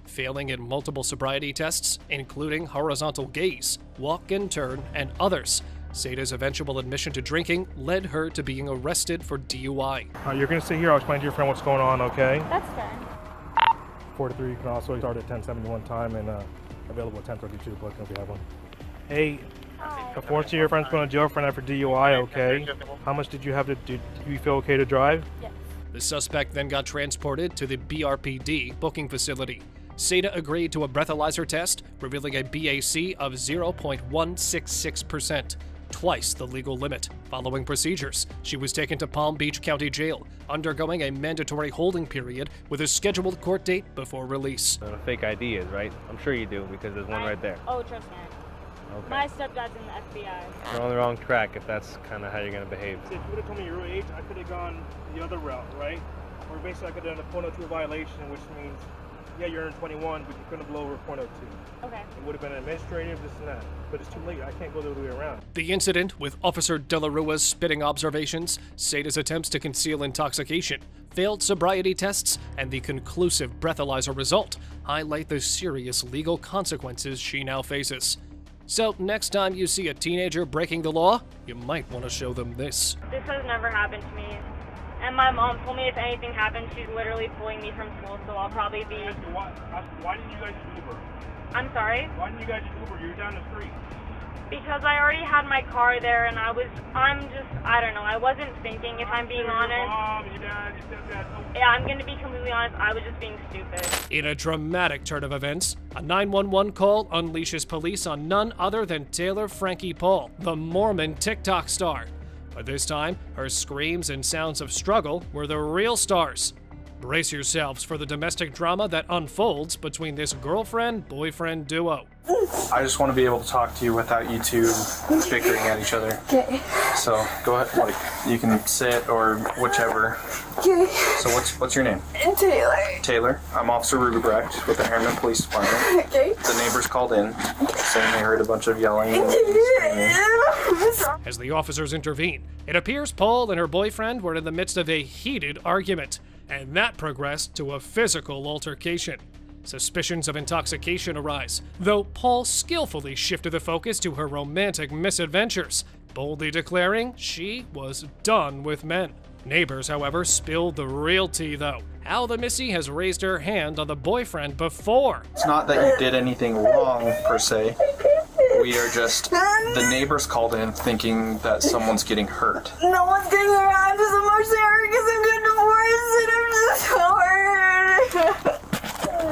Failing in multiple sobriety tests, including horizontal gaze, walk and turn, and others, Seda's eventual admission to drinking led her to being arrested for D U I. Uh, you're going to sit here. I'll explain to your friend what's going on, okay? That's fair. forty-three, you can also start at ten seventy-one time and uh, available at ten thirty-two book if you have one. Hey, unfortunately your friend's going to jail for an after D U I, okay? How much did you have to do? Do you feel okay to drive? Yes. The suspect then got transported to the B R P D booking facility. S A T A agreed to a breathalyzer test, revealing a B A C of zero point one six six percent, twice the legal limit. Following procedures, she was taken to Palm Beach County Jail, undergoing a mandatory holding period with a scheduled court date before release. I know what fake I D is, right? I'm sure you do, because there's one I, right there. Oh, trust me. Okay. My stepdad's in the F B I. You're on the wrong track if that's kind of how you're going to behave. If you would have told me your age, I could have gone the other route, right? Or basically I could have done a point oh two violation, which means, yeah, you're in twenty-one, but you couldn't blow over point oh two. Okay. It would have been administrative, this and that. But it's too late. I can't go the other way around. The incident, with Officer De La Rua's spitting observations, S A T A's attempts to conceal intoxication, failed sobriety tests, and the conclusive breathalyzer result highlight the serious legal consequences she now faces. So, next time you see a teenager breaking the law, you might want to show them this. This has never happened to me. And my mom told me if anything happens, she's literally pulling me from school, so I'll probably be... Why, why didn't you guys Uber? I'm sorry? Why didn't you guys Uber? You're down the street. Because I already had my car there, and I was... I'm just... I don't know. I wasn't thinking, if I'm being honest. Mom, your dad, your stepdad, no. Yeah, I'm gonna be completely honest. I was just being stupid. In a dramatic turn of events, a nine one one call unleashes police on none other than Taylor Frankie Paul, the Mormon TikTok star. But this time, her screams and sounds of struggle were the real stars. Brace yourselves for the domestic drama that unfolds between this girlfriend-boyfriend duo. I just want to be able to talk to you without you two bickering at each other. Okay. So go ahead, like, you can sit or whichever. Okay. So what's what's your name? Taylor. Taylor. I'm Officer Rugebrecht with the Harriman Police Department. Okay. The neighbors called in, saying they heard a bunch of yelling. As the officers intervene, it appears Paul and her boyfriend were in the midst of a heated argument, and that progressed to a physical altercation. Suspicions of intoxication arise, though Paul skillfully shifted the focus to her romantic misadventures, boldly declaring she was done with men. Neighbors, however, spilled the real tea, though. How the missy has raised her hand on the boyfriend before. It's not that you did anything wrong, per se. We are just, the neighbors called in thinking that someone's getting hurt. No one's getting hurt. I'm just emotionally hurt because I'm getting divorced and I'm just hurt.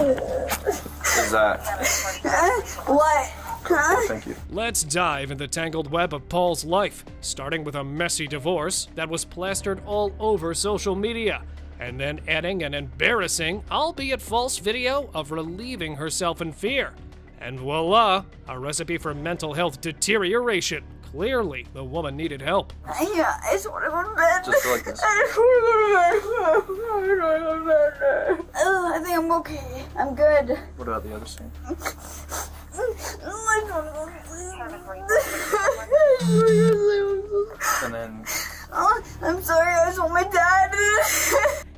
Is that... What? Well, thank you. Let's dive in the tangled web of Paul's life, starting with a messy divorce that was plastered all over social media, and then adding an embarrassing, albeit false, video of relieving herself in fear. And voila, a recipe for mental health deterioration. Clearly, the woman needed help. Yeah, I just want to go to bed. Just like this. I just want to go to bed. I just want to go to bed. Oh, I think I'm okay. I'm good. What about the other scene? And then... Oh, I'm sorry, I just want my dad.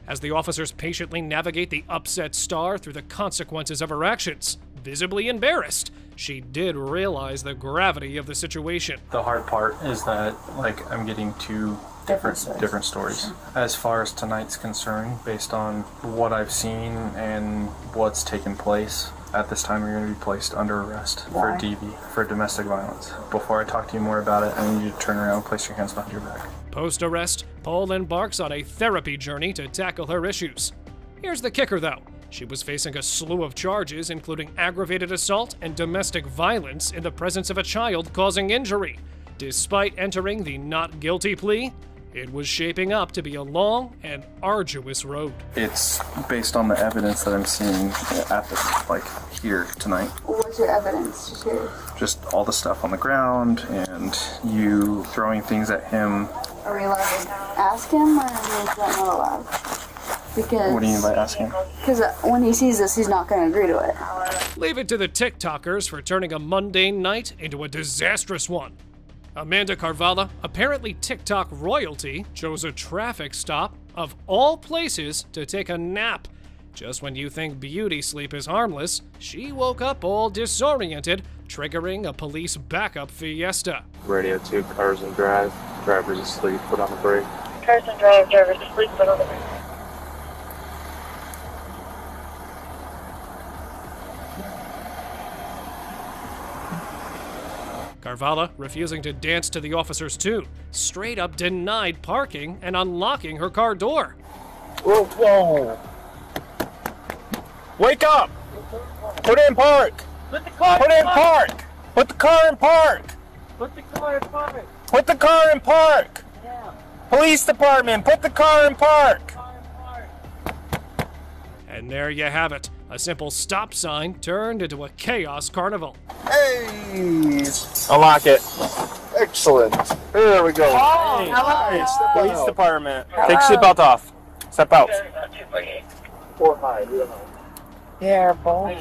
As the officers patiently navigate the upset star through the consequences of her actions, visibly embarrassed, she did realize the gravity of the situation. The hard part is that, like, I'm getting two different, different stories. Different stories. As far as tonight's concerned, based on what I've seen and what's taken place, at this time you're going to be placed under arrest. Why? For D V, for domestic violence. Before I talk to you more about it, I need you to turn around and place your hands behind your back. Post-arrest, Paul embarks on a therapy journey to tackle her issues. Here's the kicker, though. She was facing a slew of charges, including aggravated assault and domestic violence in the presence of a child causing injury. Despite entering the not guilty plea, it was shaping up to be a long and arduous road. It's based on the evidence that I'm seeing at the, like, here tonight. What's your evidence here? Just all the stuff on the ground and you throwing things at him. Are we allowed to ask him, or is that not allowed? Because, what do you mean by asking? Because when he sees this, he's not going to agree to it. Leave it to the TikTokers for turning a mundane night into a disastrous one. Amanda Carvalho, apparently TikTok royalty, chose a traffic stop of all places to take a nap. Just when you think beauty sleep is harmless, she woke up all disoriented, triggering a police backup fiesta. Radio two, cars and drive, drivers asleep, put on the brake. Cars and drive, drivers asleep, put on the brake. Carvalho, refusing to dance to the officers too, straight up denied parking and unlocking her car door. Whoa, whoa. Wake up! Wake up. Put it in park. Put the car Put in, in park. park. Put the car in park. Put the car in park. Put the car in park. Yeah. Police department, put the car in park. Car in park. And there you have it. A simple stop sign turned into a chaos carnival. Hey! Unlock it. Excellent. There we go. Oh, hey. Nice. Hello. Police department. Hello. Take your seatbelt off. Step out. Or hide. They're both.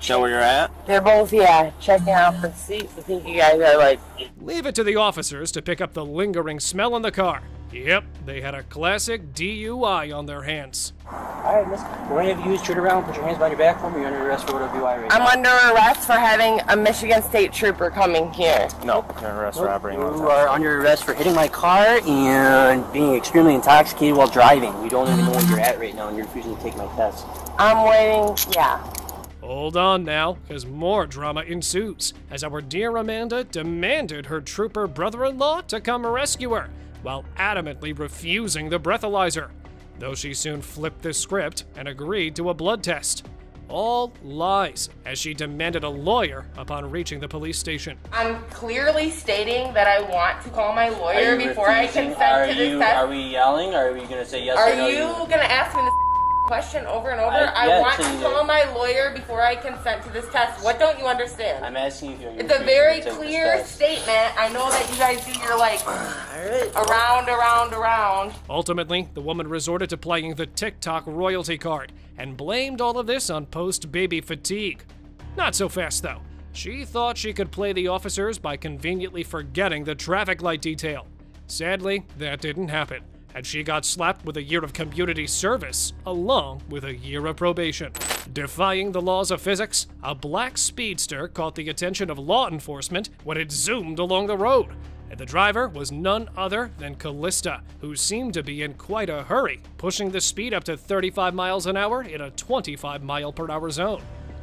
Show where you're at? They're both, yeah. Checking out the seats. I think you guys are like. Leave it to the officers to pick up the lingering smell in the car. Yep, they had a classic D U I on their hands. All right, miss. For any of you, shoot around, put your hands behind your back for me. You're under arrest for whatever you are right now. I'm under arrest for having a Michigan State Trooper coming here. No, you're under arrest for operating. You are under arrest for hitting my car and being extremely intoxicated while driving. You don't even know where you're at right now, and you're refusing to take my test. I'm waiting, yeah. Hold on now, because more drama ensues, as our dear Amanda demanded her trooper brother-in-law to come rescue her, while adamantly refusing the breathalyzer, though she soon flipped the script and agreed to a blood test. All lies, as she demanded a lawyer upon reaching the police station. I'm clearly stating that I want to call my lawyer before I consent to this test. Are we yelling? Or are we going to say yes or no? Are you going to ask me this question over and over? I, yeah, I want to call my lawyer before I consent to this test. What don't you understand? I'm asking you. If you're it's a very clear statement. I know that you guys do your like around, around, around. Ultimately, the woman resorted to playing the TikTok royalty card and blamed all of this on post-baby fatigue. Not so fast though. She thought she could play the officers by conveniently forgetting the traffic light detail. Sadly, that didn't happen, and she got slapped with a year of community service, along with a year of probation. Defying the laws of physics, a black speedster caught the attention of law enforcement when it zoomed along the road, and the driver was none other than Callista, who seemed to be in quite a hurry, pushing the speed up to thirty-five miles an hour in a twenty-five mile per hour zone.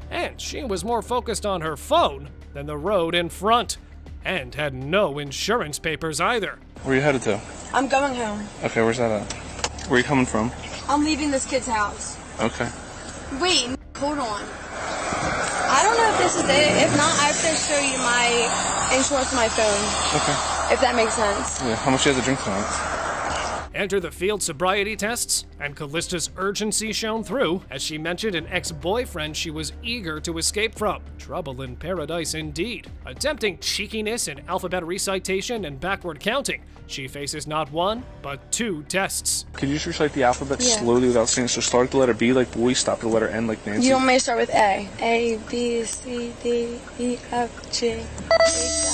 And she was more focused on her phone than the road in front, and had no insurance papers either. Where are you headed to? I'm going home. Okay, where's that at? Where are you coming from? I'm leaving this kid's house. Okay. Wait, hold on. I don't know if this is it. If not, I have to show you my insurance on my phone. Okay. If that makes sense. Yeah, how much do you have to drink tonight? Enter the field sobriety tests, and Callista's urgency shone through as she mentioned an ex-boyfriend she was eager to escape from. Trouble in paradise indeed. Attempting cheekiness in alphabet recitation and backward counting, she faces not one, but two tests. Could you just recite the alphabet yeah. slowly without saying it? So start the letter B like boy, stop the letter N like Nancy. You want me to start with A? A, B, C, D, E, F, G, H,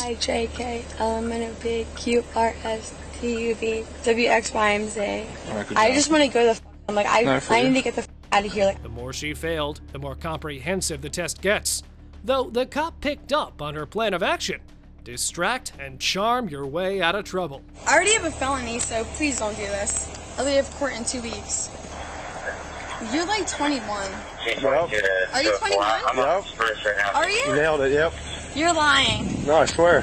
I, J, K, L, M, N, O, P, Q, R, S, T, U, V, W, X, Y, and Z. Right, I just want to go the f I'm like, I, no, I need to get the f out of here. Like the more she failed, the more comprehensive the test gets. Though the cop picked up on her plan of action. Distract and charm your way out of trouble. I already have a felony, so please don't do this. I'll be have court in two weeks. You're like twenty-one. Yep. Are you twenty-one? Yep. Are you? You nailed it, yep. You're lying. No, I swear.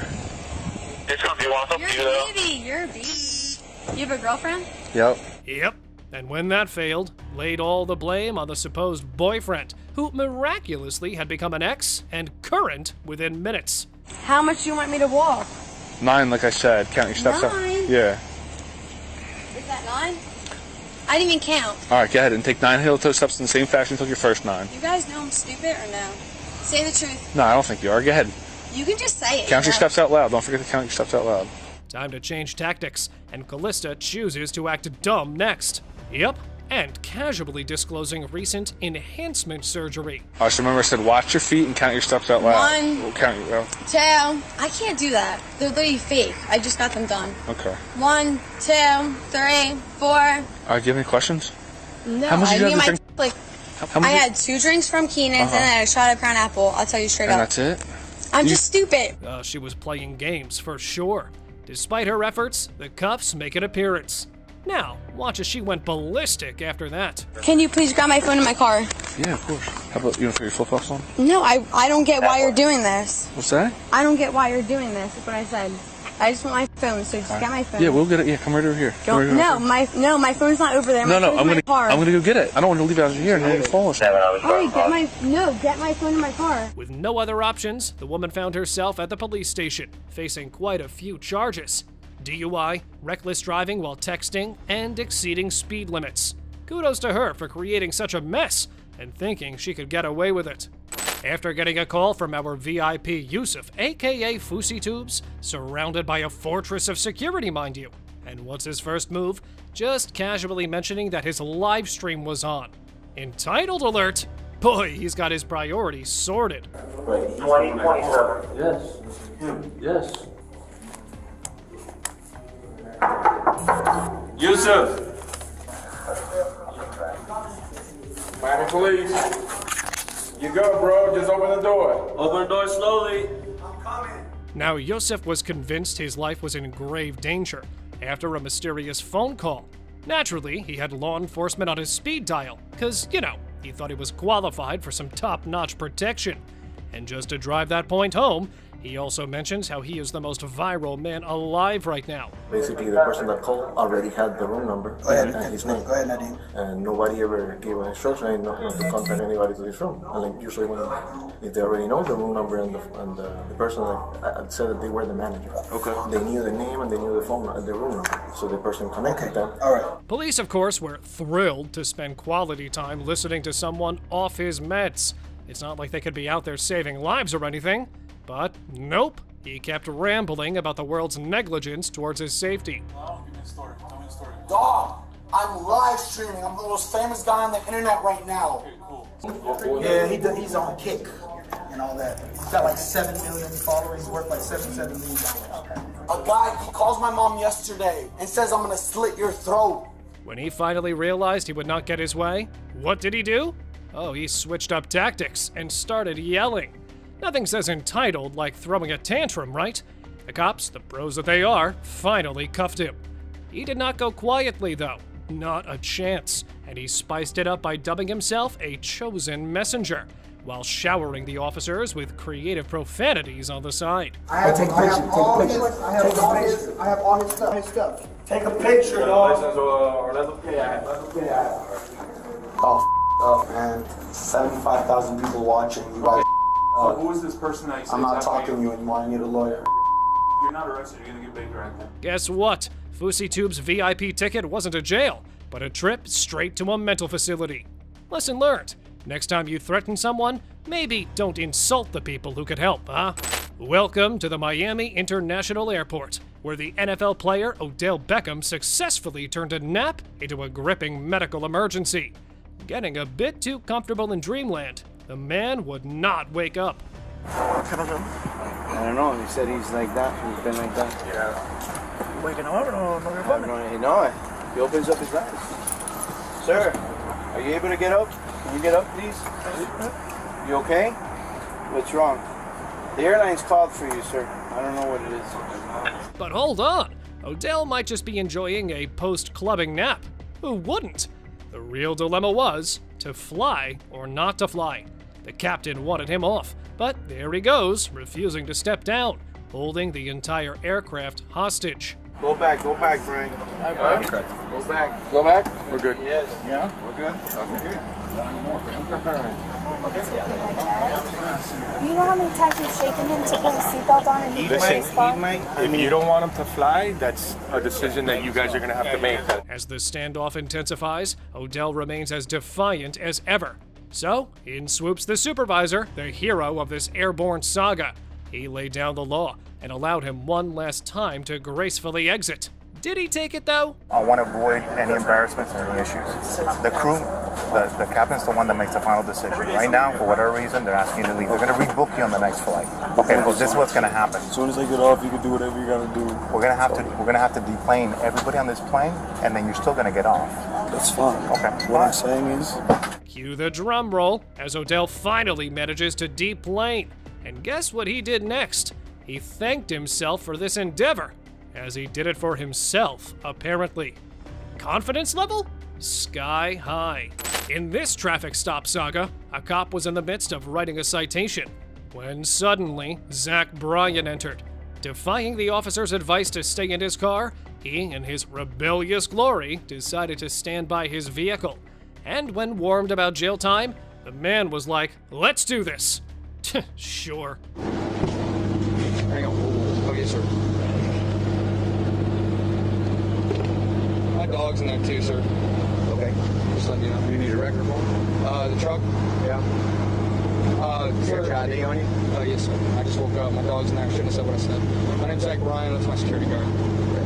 It's gonna be awesome. You're a baby. You're a baby. You have a girlfriend? Yep. Yep. And when that failed, laid all the blame on the supposed boyfriend, who miraculously had become an ex and current within minutes. How much do you want me to walk? Nine, like I said. Count your steps nine. Up. Yeah. Is that nine? I didn't even count. All right, go ahead and take nine heel-toe steps in the same fashion until your first nine. You guys know I'm stupid or no? Say the truth. No, I don't think you are. Go ahead. You can just say it. Count your know? steps out loud. Don't forget to count your steps out loud. Time to change tactics, and Callista chooses to act dumb next. Yep, and casually disclosing recent enhancement surgery. I just remember I said watch your feet and count your steps out loud. One, we'll count your, well. two, I can't do that. They're literally fake. I just got them done. Okay. One, two, three, four. All right, do you have any questions? No, how much I mean my drink? Like, how much I had two drinks from Keenan's uh-huh. and I shot a crown apple. I'll tell you straight and up. And that's it? I'm you... just stupid. Uh, she was playing games for sure. Despite her efforts, the cuffs make an appearance. Now, watch as she went ballistic after that. Can you please grab my phone in my car? Yeah, of course. How about you want to put your flip-flops on? No, I, I don't get why you're doing this. What's that? I don't get why you're doing this, is what I said. I just want my phone, so just all get right. my phone. Yeah, we'll get it. Yeah, come right over here. Don't, right over no, my, my no, my phone's not over there. My no, no, I'm gonna car. I'm gonna go get it. I don't want to leave it out here and then fall asleep. Alright, get my no, get my phone in my car. With no other options, the woman found herself at the police station, facing quite a few charges: D U I, reckless driving while texting, and exceeding speed limits. Kudos to her for creating such a mess and thinking she could get away with it. After getting a call from our V I P Yusuf, aka Fousey Tubes, surrounded by a fortress of security, mind you. And what's his first move? Just casually mentioning that his live stream was on. Entitled alert! Boy, he's got his priorities sorted. twenty twenty-seven. Yes. Yes. Yusuf! Miami Police. You go, bro. Just open the door. Open the door slowly. I'm coming. Now, Yusuf was convinced his life was in grave danger after a mysterious phone call. Naturally, he had law enforcement on his speed dial, because, you know, he thought he was qualified for some top-notch protection. And just to drive that point home, he also mentions how he is the most viral man alive right now. Basically, the person that called already had the wrong number oh, yeah, and Nadine. his name. Oh, yeah, Nadine. And nobody ever gave an instruction. I didn't know how to contact anybody to this room. And like, usually, when if they already know the room number and the, and the, the person that said that they were the manager, okay, they knew the name and they knew the phone and the room number, so the person connected okay. them. All right. Police, of course, were thrilled to spend quality time listening to someone off his meds. It's not like they could be out there saving lives or anything. But nope, he kept rambling about the world's negligence towards his safety. Well, give me a story. Tell me a story. Dog, I'm live streaming. I'm the most famous guy on the internet right now. Okay, cool. Yeah, he, he's on Kick and all that. He's got like seven million followers. He's worth like seven, seven million dollars. A guy, he calls my mom yesterday and says, "I'm gonna slit your throat." When he finally realized he would not get his way, what did he do? Oh, he switched up tactics and started yelling. Nothing says entitled like throwing a tantrum, right? The cops, the pros that they are, finally cuffed him. He did not go quietly, though. Not a chance. And he spiced it up by dubbing himself a chosen messenger, while showering the officers with creative profanities on the side. I have, take a picture. Take a picture. I have all his, I have all his stuff. His stuff. Take a picture, dog. Oh, f*** up, man. seventy-five thousand people watching. You guys. So who is this person that you I'm not talking to you and wanting you to lawyer. You're not arrested, you're gonna get big right now. Guess what? Fousey Tubes' V I P ticket wasn't a jail, but a trip straight to a mental facility. Lesson learned. Next time you threaten someone, maybe don't insult the people who could help, huh? Welcome to the Miami International Airport, where the N F L player Odell Beckham successfully turned a nap into a gripping medical emergency. Getting a bit too comfortable in dreamland, the man would not wake up. I don't know, he said he's like that, he's been like that. Yeah. Waking up or no? No, no, he opens up his eyes. Sir, are you able to get up? Can you get up, please? You okay? What's wrong? The airline's called for you, sir. I don't know what it is. But hold on, Odell might just be enjoying a post-clubbing nap. Who wouldn't? The real dilemma was to fly or not to fly. The captain wanted him off, but there he goes, refusing to step down, holding the entire aircraft hostage. Go back, go back, Frank. Hi, Frank. Okay. Go back. Go back? We're good. Yes. Yeah? We're good? Okay. You know how many times you've shaken him to put a seatbelt on and he plays spot? If you don't want him to fly, that's a decision that you guys are going to have to make. As the standoff intensifies, Odell remains as defiant as ever. So, in swoops the supervisor, the hero of this airborne saga. He laid down the law and allowed him one last time to gracefully exit. Did he take it, though? I want to avoid any embarrassments or any issues. The crew, the, the captain's the one that makes the final decision. Right now, for whatever reason, they're asking you to leave. They're going to rebook you on the next flight. Okay, well, this is what's going to happen. As soon as they get off, you can do whatever you got to do. We're going to have to we're going to have to deplane everybody on this plane, and then you're still going to get off. That's fine. Okay. What I'm saying is... Cue the drum roll as Odell finally manages to deplane. And guess what he did next? He thanked himself for this endeavor, as he did it for himself, apparently. Confidence level? Sky high. In this traffic stop saga, a cop was in the midst of writing a citation when suddenly Zach Bryan entered, Defying the officer's advice to stay in his car, he, in his rebellious glory, decided to stand by his vehicle. And when warned about jail time, the man was like, "Let's do this." Sure. Hang on. Okay, sir. My dog's in there too, sir. Okay. Just letting you know. You need a record for him? Uh, the truck? Yeah. Uh, you sir, got your I D on you? Uh, yes, sir. I just woke up. My dog's in there. I shouldn't have said what I said. My name's Zach Ryan. That's my security guard.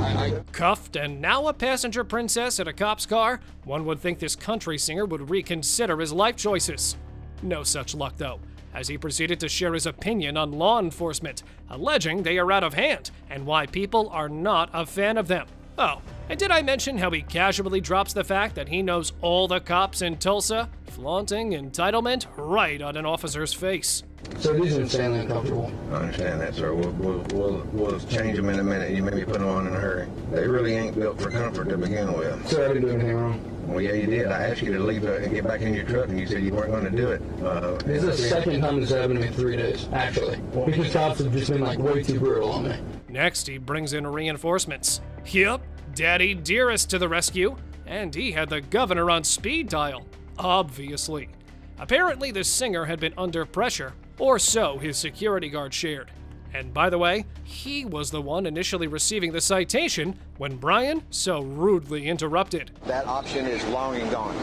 I, I... Cuffed and now a passenger princess in a cop's car, one would think this country singer would reconsider his life choices. No such luck, though, as he proceeded to share his opinion on law enforcement, alleging they are out of hand and why people are not a fan of them. Oh, and did I mention how he casually drops the fact that he knows all the cops in Tulsa, flaunting entitlement right on an officer's face? So this isn't sounding comfortable. I understand that, sir. We'll, we'll, we'll, we'll change them in a minute. You may be putting them on in a hurry. They really ain't built for comfort to begin with. Sir, I didn't do anything wrong. Well, yeah, you did. I asked you to leave uh, and get back in your truck, and you said you weren't going to do it. Uh, this is the second time this happened to me in three days, actually. Because cops have just been, like, way too brutal on me. Next, he brings in reinforcements. Yep, Daddy Dearest to the rescue, and he had the governor on speed dial. Obviously. Apparently, the singer had been under pressure, or so his security guard shared. And by the way, he was the one initially receiving the citation when Brian so rudely interrupted. That option is long and gone.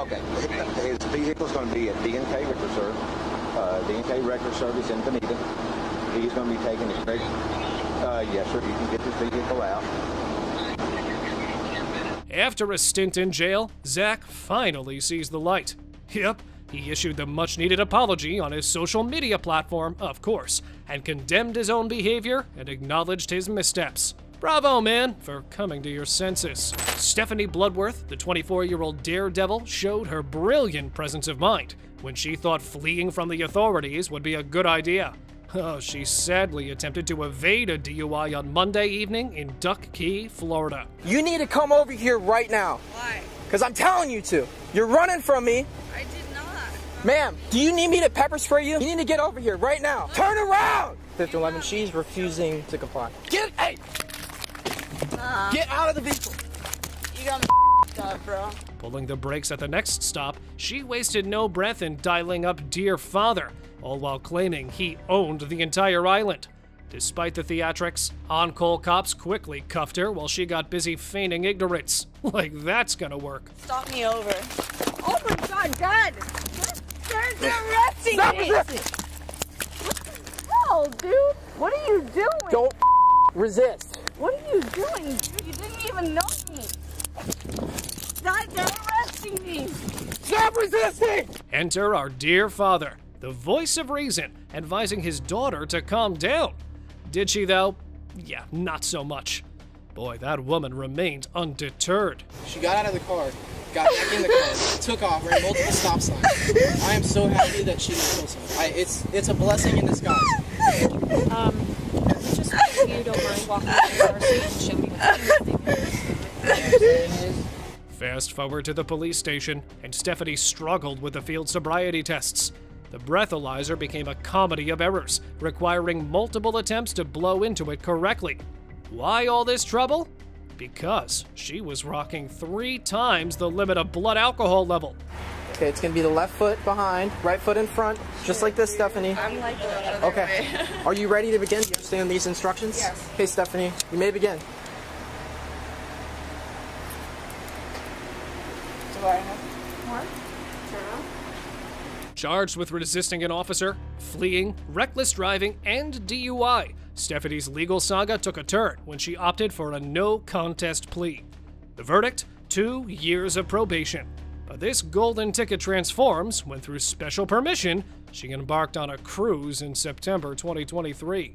Okay, his vehicle's going to be at B N K Records Service, uh, B N K Records Service in Panetta. He's going to be taken to uh, yes, sir, you can get this vehicle out. After a stint in jail, Zach finally sees the light. Yep, he issued the much-needed apology on his social media platform, of course, and condemned his own behavior and acknowledged his missteps. Bravo, man, for coming to your senses. Stephanie Bloodworth, the twenty-four-year-old daredevil, showed her brilliant presence of mind when she thought fleeing from the authorities would be a good idea. Oh, she sadly attempted to evade a D U I on Monday evening in Duck Key, Florida. You need to come over here right now. Why? Because I'm telling you to. You're running from me. I did not. Ma'am, do you need me to pepper spray you? You need to get over here right now. No. Turn around! fifty eleven, she's refusing to comply. Get, hey! Uh-huh. Get out of the vehicle. You got me up, bro. Pulling the brakes at the next stop, she wasted no breath in dialing up Dear Father, all while claiming he owned the entire island. Despite the theatrics, on-call cops quickly cuffed her while she got busy feigning ignorance. Like that's gonna work. Stop me over. Oh my God, Dad! They're arresting me! What the hell, dude? What are you doing? Don't resist. What are you doing, dude? You didn't even know me. Dad, they're arresting me. Stop resisting! Enter our Dear Father, the voice of reason, advising his daughter to calm down. Did she, though? Yeah, not so much. Boy, that woman remained undeterred. She got out of the car, got back in the car, took off, ran multiple stop signs. I am so happy that she was close. I, it's, it's a blessing in disguise. Um, just if you don't mind walking in the car, so you can show me what you're doing. Fast forward to the police station, and Stephanie struggled with the field sobriety tests. The breathalyzer became a comedy of errors, requiring multiple attempts to blow into it correctly. Why all this trouble? Because she was rocking three times the limit of blood alcohol level. Okay, it's gonna be the left foot behind, right foot in front, just like this, Stephanie. I'm like the other way. Okay. Are you ready to begin? Do you understand these instructions? Yes. Okay, Stephanie, you may begin. Do I have more? Charged with resisting an officer, fleeing, reckless driving, and D U I, Stephanie's legal saga took a turn when she opted for a no-contest plea. The verdict? Two years of probation. But this golden ticket transforms when, through special permission, she embarked on a cruise in September twenty twenty-three.